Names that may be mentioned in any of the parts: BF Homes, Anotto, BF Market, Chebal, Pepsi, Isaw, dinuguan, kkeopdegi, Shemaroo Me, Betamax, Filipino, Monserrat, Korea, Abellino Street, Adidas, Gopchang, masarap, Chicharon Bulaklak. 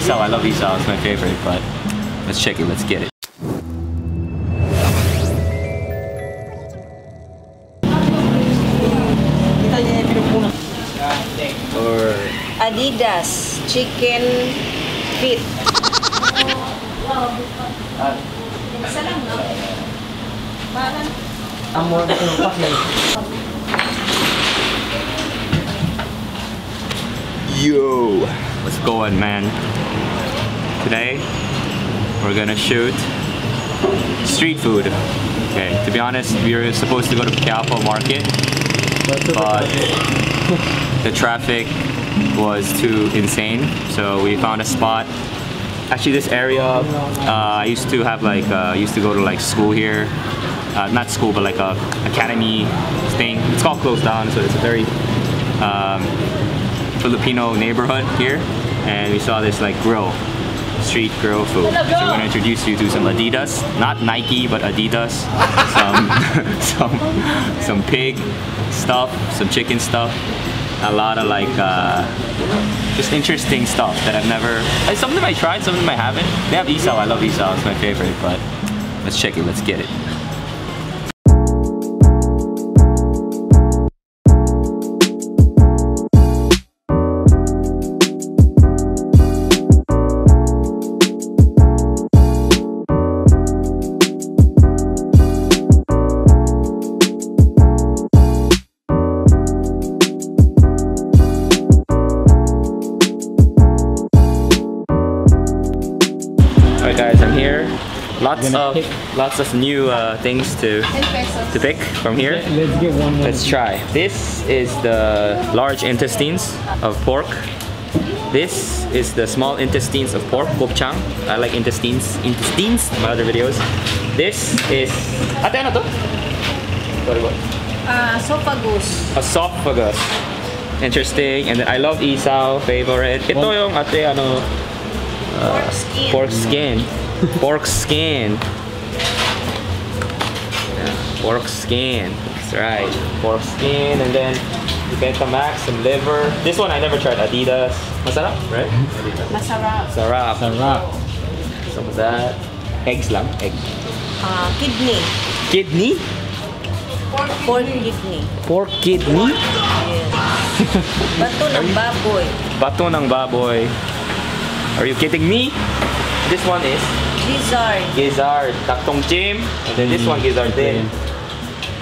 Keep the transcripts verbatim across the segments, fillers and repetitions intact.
Isaw, I love Isaw, it's my favorite, but let's check it, let's get it. Or Adidas chicken feet. Salam no? Parang amor lupak na yun. Yo! What's going, man? Today, we're gonna shoot street food. Okay, to be honest, we were supposed to go to B F Market, but the traffic was too insane, so we found a spot. Actually, this area, uh, I used to have like, uh, I used to go to like school here, uh, not school, but like a academy thing. It's all closed down, so it's a very um, Filipino neighborhood here. And we saw this like grill, street grill food. So we're gonna introduce you to some Adidas, not Nike, but Adidas, some some some pig stuff, some chicken stuff. A lot of like uh, just interesting stuff that I've never. Some of them I tried, some of them I haven't. They have Isaw. I love Isaw. It's my favorite. But let's check it. Let's get it. Guys, I'm here. Lots of pick. lots of new uh, things to to pick from here. Let's get one. Let's try. This is the large intestines of pork. This is the small intestines of pork, Gopchang. I like intestines, intestines. My other videos. This is. Ate, ano to? Sorry, what? Uh, esophagus. Esophagus. Interesting. And then I love Isaw, favorite. Ito yung ate ano. Uh, pork skin, pork skin, yeah, pork skin. That's right, pork skin, and then the Betamax, some liver. This one I never tried. Adidas, masarap, right? Masarap. Masarap. Masarap. Some of that. Eggs lang, egg. Uh, kidney. Kidney. Pork, pork kidney. Pork kidney. Yes. Bato ng baboy. Bato ng baboy. Are you kidding me? This one is? Gizzard. Gizzard. Taktong chim. And then this one gizzard din.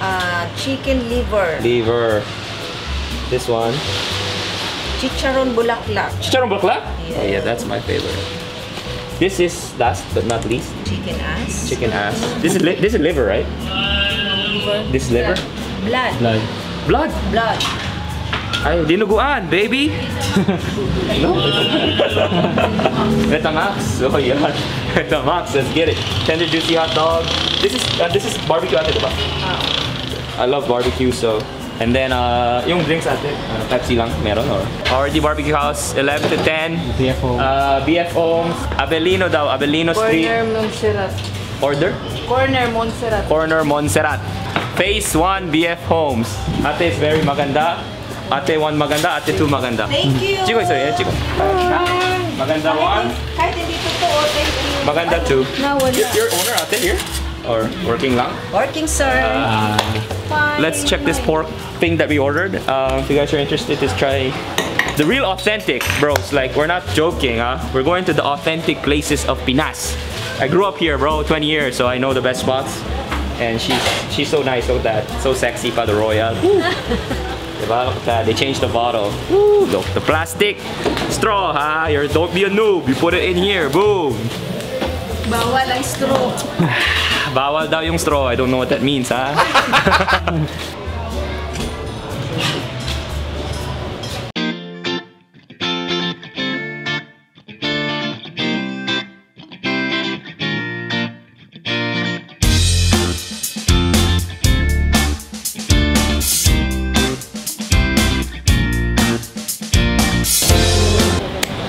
Uh, chicken liver. Liver. This one? Chicharon Bulaklak. Chicharon Bulaklak? Yeah. Oh yeah, that's my favorite. This is last but not least. Chicken ass. Chicken ass. This is li this is liver, right? Liver. This liver? Blood. Blood. Blood? Blood. Ay, dinuguan, baby! No? Betamax, oh yeah. Betamax, let's get it. Tender juicy hot dog. This is uh, this is barbecue ate, diba? I love barbecue, so. And then, uh, yung drinks ate, uh, Pepsi lang, meron or? R D Barbecue House, eleven to ten. B F Homes. Uh, B F Homes. Abellino daw, Abellino Street. Corner Monserrat. Order? Corner Monserrat. Corner Monserrat. Phase one B F Homes. Ate is very maganda. Ate one maganda, ate two maganda. Thank you. Chico, sorry, chico. Hi. Maganda one. Hi, hindi totoo. Thank you. Maganda two. Nawala. Is your owner ate here? Or working lang? Working, sir. Uh, fine, let's check fine. This pork thing that we ordered. Uh, if you guys are interested, just try the real authentic, bros. Like, we're not joking, huh? We're going to the authentic places of Pinas. I grew up here, bro, twenty years, so I know the best spots. And she's, she's so nice, look at that. So sexy, Pada Royal. They changed the bottle. Woo, the, the plastic straw, huh? You're, don't be a noob. You put it in here. Boom. Bawal ang straw. Bawal daw yung straw. I don't know what that means, huh?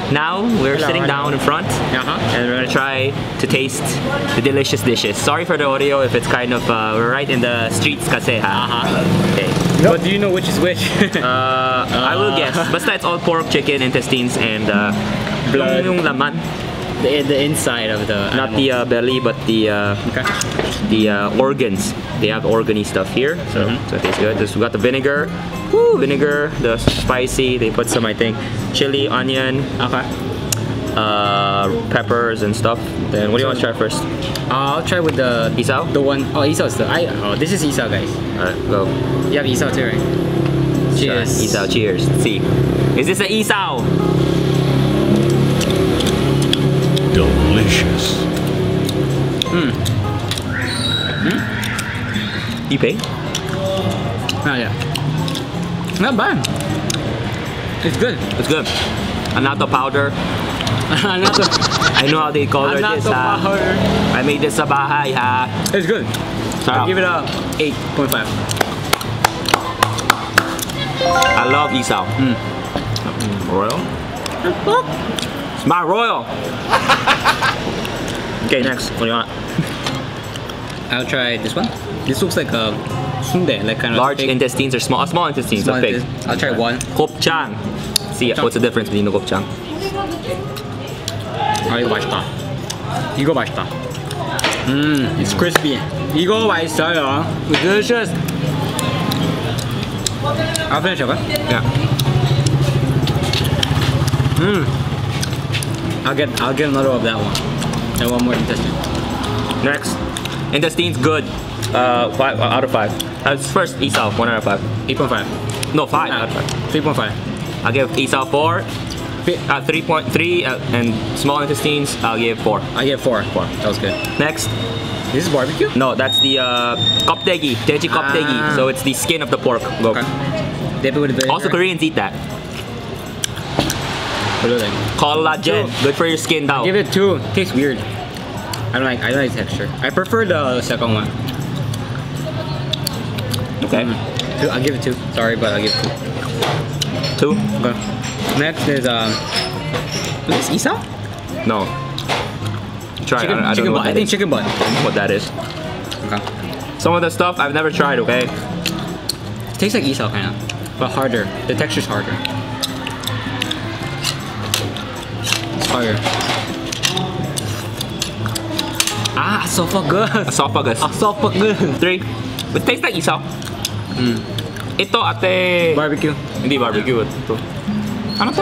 Now we're hello, sitting down in front, uh-huh. And we're gonna try to taste the delicious dishes. Sorry for the audio if it's kind of uh, we're right in the streets, kasi ha. Uh-huh. Okay. Nope. But do you know which is which? uh, uh, I will guess. Basta it's all pork, chicken, intestines, and uh, blood. Yung laman. The, the inside of the not animal. The uh, belly, but the uh, okay. the uh, organs. They have organy stuff here, so, mm-hmm. so it tastes good. This, we got the vinegar, Woo! vinegar, the spicy. They put some, I think, chili, onion, okay, uh, peppers and stuff. Then what do you want to try first? I'll try with the Isaw. The one, oh Isaw is the. I, oh, this is Isaw, guys. Alright, go. You have Isaw too, right? Cheers. Right. Isaw, cheers. Let's see, is this an Isaw? Delicious. Mm. Mm. You pay? Oh yeah. Not bad. It's good. It's good. Anotto powder. Anotto. I know how they call it this. Uh, powder. I made this a bahay ha. Uh. It's good. I'll give it a eight point five. I love Isaw. Mm. Royal. It's my royal. Okay, next. What do you want? I'll try this one. This looks like a sundae, like kind of large pig. Intestines or small, small intestines small of pig. Intestines. I'll try one. Gopchang. See Gopchang. What's the difference between the Gopchang? Oh, 이거 맛있다. 이거 맛있다. Mmm, it's crispy. 이거 맛있어요. Delicious. I'll finish it, okay? Yeah. Mmm. I'll get I'll get another of that one, and one more intestine. Next, intestines good. Uh, five out of five. Uh, first Isaw, one out of five. Eight point five. No, five out of five. Three point five. I'll give Isaw four. Uh, three point three, uh, and small intestines. I'll give four. I give four. Four. That was good. Next, this is barbecue. No, that's the uh, kkeopdegi, daeji kkeopdegi. So it's the skin of the pork. Go. Okay. Also, Koreans eat that. Collagen, two. Good for your skin though. Give it two. It tastes weird. I don't like. I don't like texture. I prefer the second one. Okay. Mm. I'll give it two. Sorry, but I'll give it two. Two. Okay. Next is um. Is this Isaw? No. Try. Chicken, I, I, chicken don't know butt. I think is. Chicken butt. What that is? Okay. Some of the stuff I've never tried. Okay. It tastes like Isaw kind of, but harder. The texture's harder. Fire. Ah, esophagus. Esophagus. Esophagus. Three. It tastes like Isaw. Mm. Ito ate. Barbecue. Hindi barbecue. Ito. Ano to?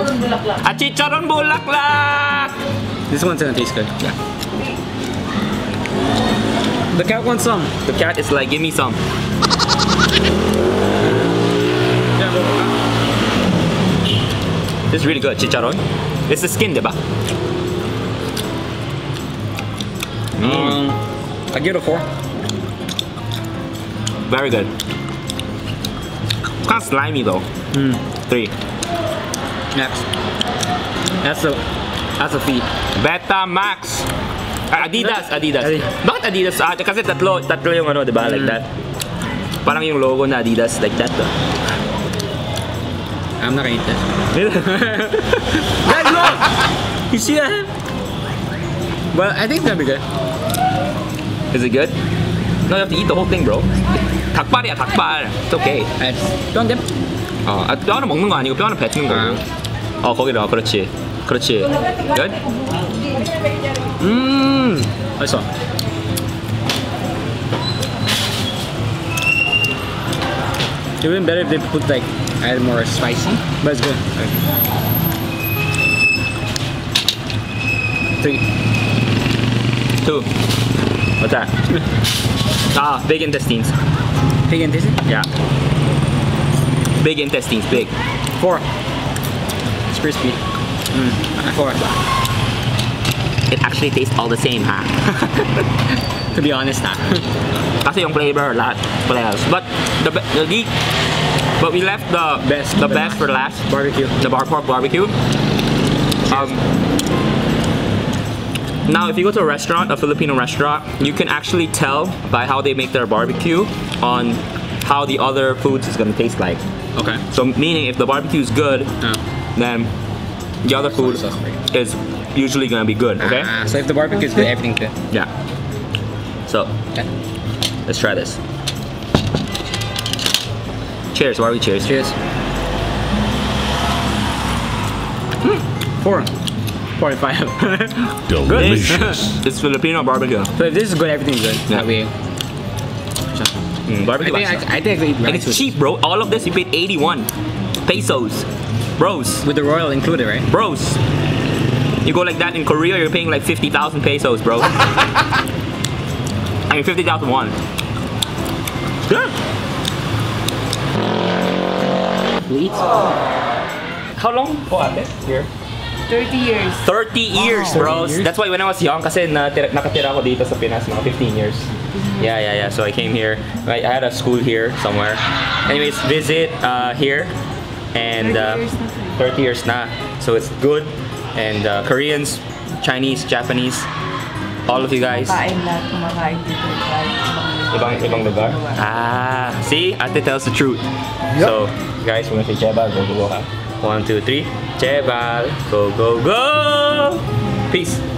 Ah, Chicharon Bulaklak. This one's gonna taste good. Yeah. The cat wants some. The cat is like, give me some. This is really good, chicharon. It's the skin, diba? Mm. I give it a four. Very good. It's kind of slimy though. Mm. Three. Next. That's a that's a feed. Betamax. Adidas, Adidas. Not Adidas. Ah, kasi tatlo, tatlo yung ano, diba? Mm. Like that. Parang yung logo na Adidas, like that. Though. I'm not gonna eat this. You see that? Well, I think that'd be good. Is it good? No, you have to eat the whole thing, bro. 닭발이야, 닭발. It's okay. 뼈한 점? 어, 아, 뼈 하나 먹는 거 아니고 뼈 하나 뱉는 거고. 어, 거기다. 그렇지. 그렇지. Good? 음, 맛있어. It would have been better if they put like add more spicy, but it's good. Okay. Three. Two. What's that? Ah, big intestines. Big intestines? Yeah. Big intestines, big. Four. It's crispy. Mm. Four. It actually tastes all the same, huh? To be honest, huh? Kasi yung flavor, lahat playas. But the the but we left the best the best for last. Barbecue. The bar pork barbecue. Um. Now, if you go to a restaurant, a Filipino restaurant, you can actually tell by how they make their barbecue on how the other foods is gonna taste like. Okay. So meaning, if the barbecue is good, oh. then the other food is usually gonna be good. Okay. Uh, so if the barbecue is good, everything's good. Yeah. So okay. Let's try this. Cheers. Why are we cheers? Cheers. Mm, four. four point five. Delicious. It's Filipino barbecue. So this is good, everything's good. Yeah. That way. Mm, barbecue I think, I, I think I could eat rice. And it's cheap, bro. All of this you paid eighty-one pesos. Bros. With the royal included, right? Bros. You go like that in Korea, you're paying like fifty thousand pesos, bro. I mean, fifty thousand won. Yeah. We eat. How long? Here. thirty years. thirty years, wow. Bros. thirty years? That's why when I was young, kasi nakatira ako dito sa Pinas, mga fifteen years. Mm-hmm. Yeah, yeah, yeah. So I came here. I had a school here somewhere. Anyways, visit uh, here. And uh, thirty years na. So it's good. And uh, Koreans, Chinese, Japanese, all of you guys. Ibang ibang lugar. Ah, see, Ate tells the truth. Yep. So guys, we're gonna say Chebal, go go go. One, two, three, Chebal, go go go. Peace.